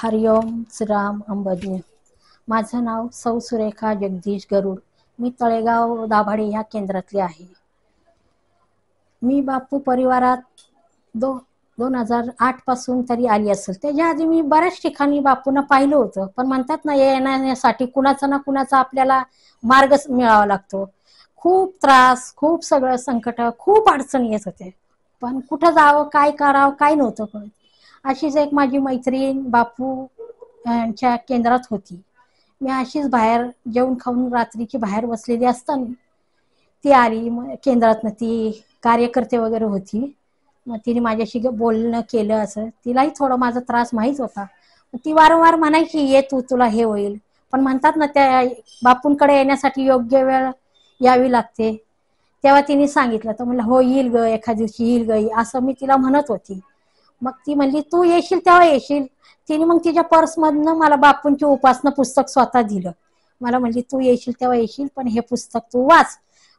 हरिओम श्रीराम अंबज्ञ। माझं नाव सौ सुरेखा जगदीश गरुड। मी तळेगाव दाभाडे या केंद्रातली आहे। मी बापू परिवारात 2008 पासून तरी आली असेल। त्याच्या आधी मी बऱ्याच ठिकाणी बापूंना पाहिलं होतं, पण म्हणतात ना येण्यासाठी कुणाचा ना कुणाचा आपल्याला मार्ग मिळावा लागतो। खूप त्रास, खूप सगळं संकट, खूप अडचणी येत होते, पण कुठं जावं, काय करावं, काय नव्हतं कळत। अशीच एक माझी मैत्रीण बापू यांच्या केंद्रात होती। मी अशीच बाहेर जेवण खाऊन रात्रीची बाहेर बसलेली असताना ती आली केंद्रातनं। ती कार्यकर्ते वगैरे होती। मग तिने माझ्याशी बोलणं केलं। असं तिलाही थोडा माझा त्रास माहीत होता। ती वारंवार म्हणायची, ये तू, तुला हे होईल, पण म्हणतात ना त्या बापूंकडे येण्यासाठी योग्य वेळ यावी लागते। तेव्हा तिने सांगितलं तर म्हणलं, हो येईल ग, एखाद्या दिवशी येईल गई, असं मी तिला म्हणत होती। मग ती म्हणली, तू येशील तेव्हा येशील। तिने मग तिच्या पर्समधनं मला बापूंची उपासना पुस्तक स्वतः दिलं। मला म्हणली, तू येशील तेव्हा येशील, पण हे पुस्तक तू वाच,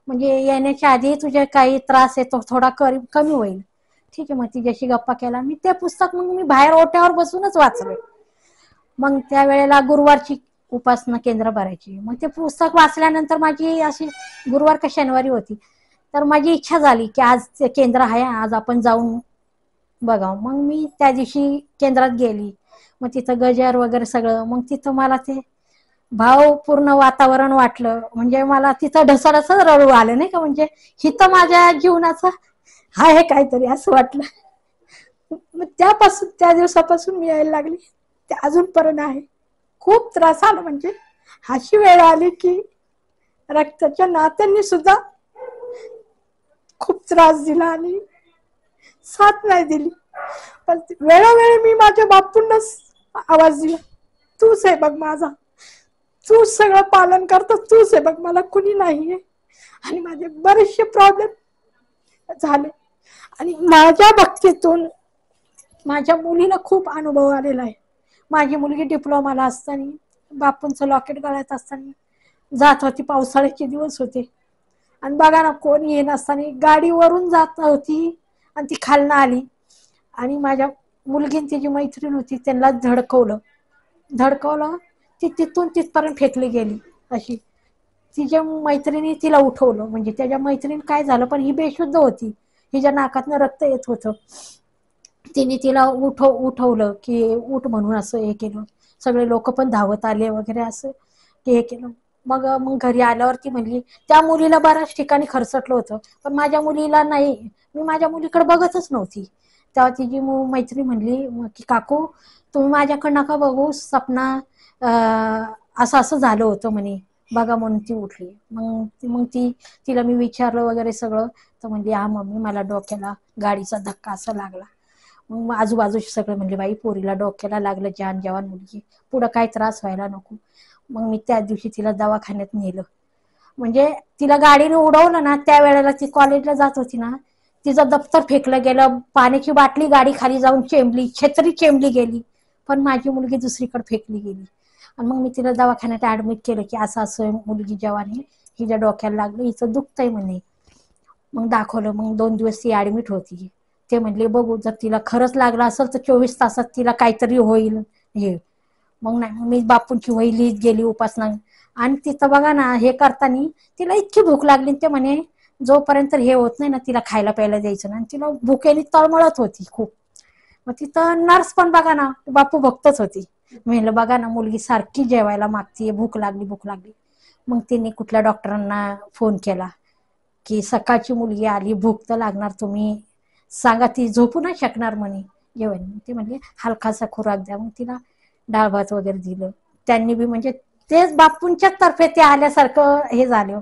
म्हणजे येण्याच्या आधी तुझे काही त्रास येतो थोडा कमी होईल, ठीक आहे। मग तिच्याशी गप्पा केला मी। ते पुस्तक मग मी बाहेर ओट्यावर बसूनच वाचलं। मग त्यावेळेला गुरुवारची उपासना केंद्र भरायची। मग ते पुस्तक वाचल्यानंतर माझी अशी गुरुवार का शनिवारी होती, तर माझी इच्छा झाली की आज ते केंद्र आहे, आज आपण जाऊन बघा। मग मी त्या दिवशी केंद्रात गेली। मग तिथं गजर वगैरे सगळं, मग तिथं मला ते भावपूर्ण वातावरण वाटलं। म्हणजे मला तिथं ढसाढसा रडू आलं, नाही का, म्हणजे हिथं माझ्या जीवनाचं आहे काहीतरी असं वाटलं। मग त्यापासून त्या दिवसापासून मी यायला लागली, ते अजूनपर्यंत आहे। खूप त्रास आला, म्हणजे अशी वेळ आली की रक्ताच्या नात्यांनी सुद्धा खूप त्रास दिला आणि साथ नाही दिली, पण वेळोवेळी मी माझ्या बापूंनाच आवाज दिला, तूच आहे बघ माझा, तूच सगळं पालन करतो, तूच आहे बघ, मला कुणी नाहीये। आणि माझे बरेचसे प्रॉब्लेम झाले आणि माझ्या भक्तीतून माझ्या मुलीला खूप अनुभव आलेला आहे। माझी मुलगी डिप्लोमाला असताना बापूंचं लॉकेट गळ्यात असताना जात होती, पावसाळ्याचे दिवस होते, आणि बघा ना कोणी हे नसताना गाडीवरून जात होती आणि ती खालनं आली आणि माझ्या मुलगीन तिची मैत्रीण होती त्यांना धडकवलं, ती तिथून तिथपर्यंत फेकली गेली। अशी तिच्या मैत्रिणी तिला उठवलं, म्हणजे त्याच्या मैत्रीण काय झालं, पण ही बेशुद्ध होती, हिच्या नाकातनं रक्त येत होतं। तिने तिला उठवलं की उठ म्हणून, असं हे केलं, सगळे लोक पण धावत आले वगैरे, असं की हे केलं। मग घरी आल्यावर ती म्हणली, त्या मुलीला बऱ्याच ठिकाणी खर्चटलं होतं, पण माझ्या मुलीला नाही, मी माझ्या मुलीकडे बघतच नव्हती। तेव्हा तिची मैत्री म्हणली की काकू तुम्ही माझ्याकडे नका बघू, सपना असं असं झालं होतं म्हणे बघा, म्हणून ती उठली। मग तिला मी विचारलं वगैरे सगळं, तर म्हणली, हा मम्मी मला डोक्याला गाडीचा धक्का असं लागला। मग आजूबाजूशी सगळे म्हणले, बाई पोरीला डोक्याला लागलं, जान जवान मुलगी, पुढं काय त्रास व्हायला नको। मग मी त्या दिवशी तिला दवाखान्यात नेलं, म्हणजे तिला गाडीने उडवलं ना, त्यावेळेला ती कॉलेजला जात होती ना, तिचं दप्तर फेकलं गेलं, पाण्याची बाटली गाडी खाली जाऊन चेंबली, छत्री चेंबली गेली, पण माझी मुलगी दुसरीकडे फेकली गेली। आणि मग मी तिला दवाखान्यात ऍडमिट केलं की असं असं मुलगी जवान आहे, हिच्या डोक्याला लागलं, हिचं दुखतंय म्हणे। मग दाखवलं, मग 2 दिवस ती ऍडमिट होती। ते म्हणले बघू, जर तिला खरंच लागलं असेल तर 24 तासात तिला काहीतरी होईल हे। मग नाही, मी बापूंची वही लिहित गेली उपासना, आणि तिथं बघा ना हे करताना तिला इतकी भूक लागली, ते म्हणे जोपर्यंत हे होत नाही ना तिला खायला प्यायला द्यायचं ना, आणि तिला भुकेने तळमळत होती खूप। मग तिथं नर्स पण बघा ना बापू भक्तच होती, म्हणलं बघा ना मुलगी सारखी जेवायला मागतीये, भूक लागली। मग तिने कुठल्या डॉक्टरांना फोन केला की सकाळची मुलगी आली, भूक तर लागणार, तुम्ही सांगा, ती झोपू नाही शकणार म्हणे जेवण। ते म्हणले हलकासा खुराक द्या। मग तिला डाळ भात वगैरे दिलं त्यांनी बी, म्हणजे तेच बापूंच्याच तर्फे ते आल्यासारखं हे झालं।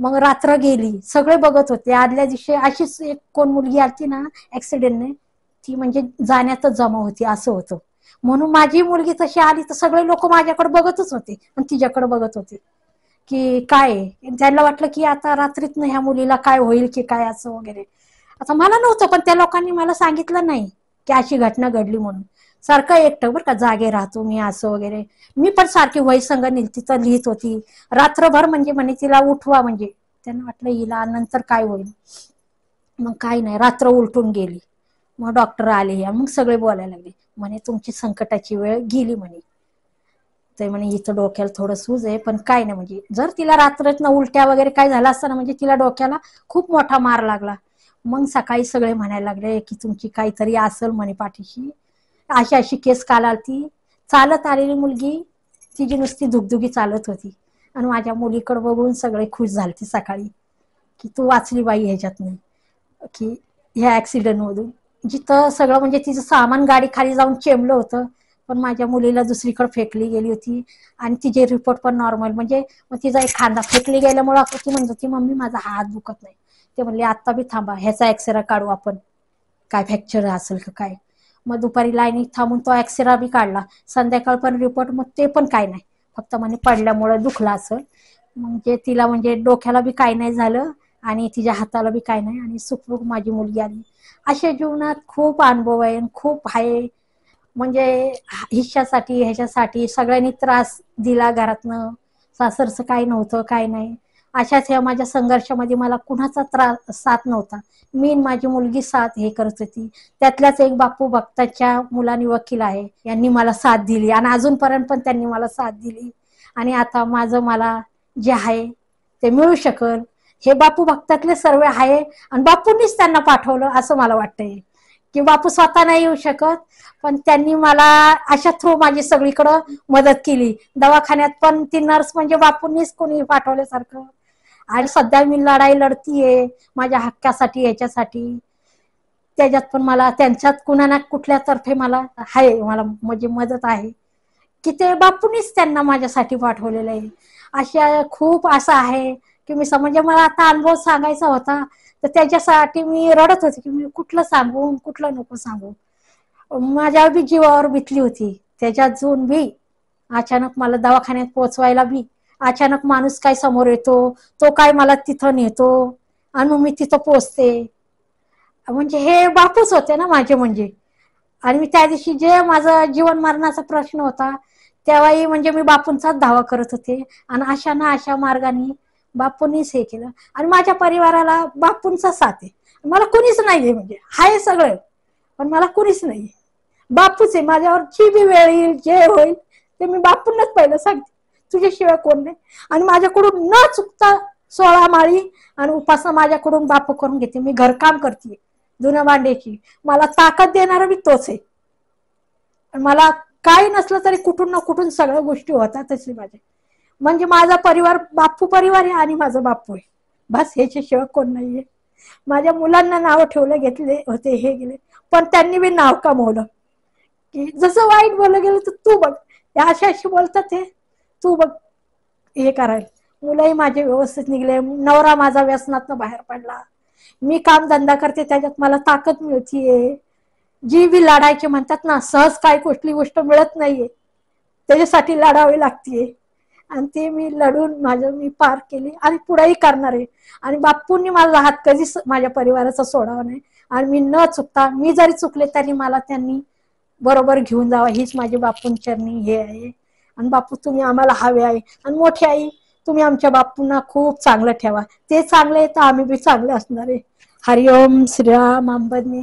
मग रात्र गेली, सगळे बघत होते। आदल्या दिवशी अशीच एक कोण मुलगी आली ना ऍक्सिडेंटने, ती म्हणजे जाण्यातच जमा होती असं होतं, म्हणून माझी मुलगी तशी आली तर सगळे लोक माझ्याकडे बघतच होते आणि तिच्याकडे बघत होते की काय, त्यांना वाटलं की आता रात्रीतनं ह्या मुलीला काय होईल की काय असं वगैरे। आता मला नव्हतं, पण त्या लोकांनी मला सांगितलं नाही की अशी घटना घडली म्हणून। सारखं एकटं बरं का जागे राहतो मी असं वगैरे, मी पण सारखी वही संघ तिथं लिहित होती रात्रभर, म्हणजे म्हणे तिला उठवा, म्हणजे त्यांना वाटलं हिला नंतर काय होईल। मग काही नाही, रात्र उलटून गेली। मग डॉक्टर आले या मग सगळे बोलायला लागले म्हणे तुमची संकटाची वेळ गेली म्हणे ते म्हणे इथं डोक्याला थोडं सूज आहे पण काय नाही म्हणजे जर तिला रात्रतनं उलट्या वगैरे काय झालं असतं ना म्हणजे तिला डोक्याला खूप मोठा मार लागला मग सकाळी सगळे म्हणायला लागले की तुमची काहीतरी असेल म्हणे पाठीशी अशी अशी केस काल आलती चालत आलेली मुलगी तिची नुसती दुगदुगी चालत होती आणि माझ्या मुलीकडे बघून सगळे खुश झाले सकाळी की तू वाचली बाई ह्याच्यातून की ह्या ऍक्सिडेंट मधून जिथं सगळं म्हणजे तिचं सामान गाडी खाली जाऊन चेंबलं होतं पण माझ्या मुलीला दुसरीकडे फेकली गेली होती आणि तिचे रिपोर्ट पण नॉर्मल म्हणजे तिचा एक खांदा फेकली गेल्यामुळे ती म्हणत होती मम्मी माझा हात दुखत नाही ते म्हणले आता बी थांबा ह्याचा एक्सरे काढू आपण काय फ्रॅक्चर असेल का काय मग दुपारी लाईनीत थांबून तो एक्सरे बी काढला संध्याकाळ पण रिपोर्ट मग ते पण काय नाही फक्त म्हणे पडल्यामुळे दुखला असं म्हणजे तिला म्हणजे डोक्याला बी काय नाही झालं आणि तिच्या हाताला बी काय नाही आणि सुखरूप माझी मुलगी आली अशा जीवनात खूप अनुभव आहे खूप आहे म्हणजे हिश्यासाठी ह्याच्यासाठी सगळ्यांनी त्रास दिला घरातनं सासरचं काय नव्हतं काय नाही अशाच ह्या माझ्या संघर्षामध्ये मला कुणाचा त्रास साथ नव्हता मी माझी मुलगी साथ हे करत होती त्यातल्याच एक बापू भक्ताच्या मुलांनी वकील आहे यांनी मला साथ दिली आणि अजूनपर्यंत पण त्यांनी मला साथ दिली आणि आता माझं मला जे आहे ते मिळू शकेल हे बापू भक्तातले सर्व आहे आणि बापूंनीच त्यांना पाठवलं असं मला वाटतंय की बापू स्वतः नाही येऊ शकत पण त्यांनी मला अशा थ्रू माझी सगळीकडे मदत केली दवाखान्यात पण ती नर्स म्हणजे बापूंनीच कोणी पाठवल्यासारखं आणि सध्या मी लढाई लढतीये माझ्या हक्कासाठी याच्यासाठी त्याच्यात पण मला त्यांच्यात कुणाला कुठल्या तर्फे मला आहे मला म्हणजे मदत आहे की ते बापूंनीच त्यांना माझ्यासाठी पाठवलेलं आहे अशा खूप असं आहे की मी समजा मला आता अनुभव सांगायचा होता तर त्याच्यासाठी मी रडत होते की मी कुठलं सांगू कुठलं नको सांगू माझ्या बी जीवावर बितली होती त्याच्यात जाऊन बी अचानक मला दवाखान्यात पोहोचवायला बी अचानक माणूस काय समोर येतो तो काय मला तिथं नेतो आणि मी तिथं पोचते म्हणजे हे बापूच होते ना माझे म्हणजे आणि मी त्या दिवशी जे माझा जीवन मरणाचा प्रश्न होता त्यावेळी म्हणजे मी बापूंचाच धावा करत होते आणि अशा ना अशा मार्गाने बापूंनीच हे केलं आणि माझ्या परिवाराला बापूंचा साथ आहे मला कुणीच नाहीये म्हणजे हाय सगळं पण मला कुणीच नाही बापूच आहे माझ्यावर जी बी वेळ येईल जे होईल ते मी बापूंनाच पहिलं सांगते तुझ्याशिवाय कोण नाही आणि माझ्याकडून न चुकता 16 माळी आणि उपासना माझ्याकडून बापू करून घेते मी घरकाम करते जुन्या भांड्याची मला ताकद देणारा मी तोच आहे मला काही नसलं तरी कुठून ना कुठून सगळ्या गोष्टी होतातच माझ्या म्हणजे माझा परिवार बापू परिवार आहे आणि माझा बापू आहे बस ह्याच्याशिवाय कोण नाहीये माझ्या मुलांना नाव ठेवलं घेतले होते हे गेले पण त्यांनी बी नाव कमवलं की जसं वाईट बोललं गेलं तर तू बघ या अशी बोलतात हे तू बघ हे करायला मुलंही माझे व्यवस्थित निघले नवरा माझा व्यसनातनं बाहेर पडला मी काम धंदा करते त्याच्यात मला ताकद मिळतीये जी बी लढायची म्हणतात ना सहज काय कुठली गोष्ट मिळत नाहीये त्याच्यासाठी लढावी लागतीये आणि ते मी लढून माझं मी पार केली आणि पुढेही करणार आहे आणि बापूंनी माझा हात कधीच माझ्या परिवाराचा सोडावा नाही आणि मी न चुकता मी जरी चुकले तरी मला त्यांनी बरोबर घेऊन जावं हीच माझी बापूंचरणी हे आहे आणि बापू तुम्ही आम्हाला हवे आहे आणि मोठी आई तुम्ही आमच्या बापूंना खूप चांगलं ठेवा ते चांगले तर आम्ही बी चांगले असणार आहे हरिओम श्रीराम अंबदने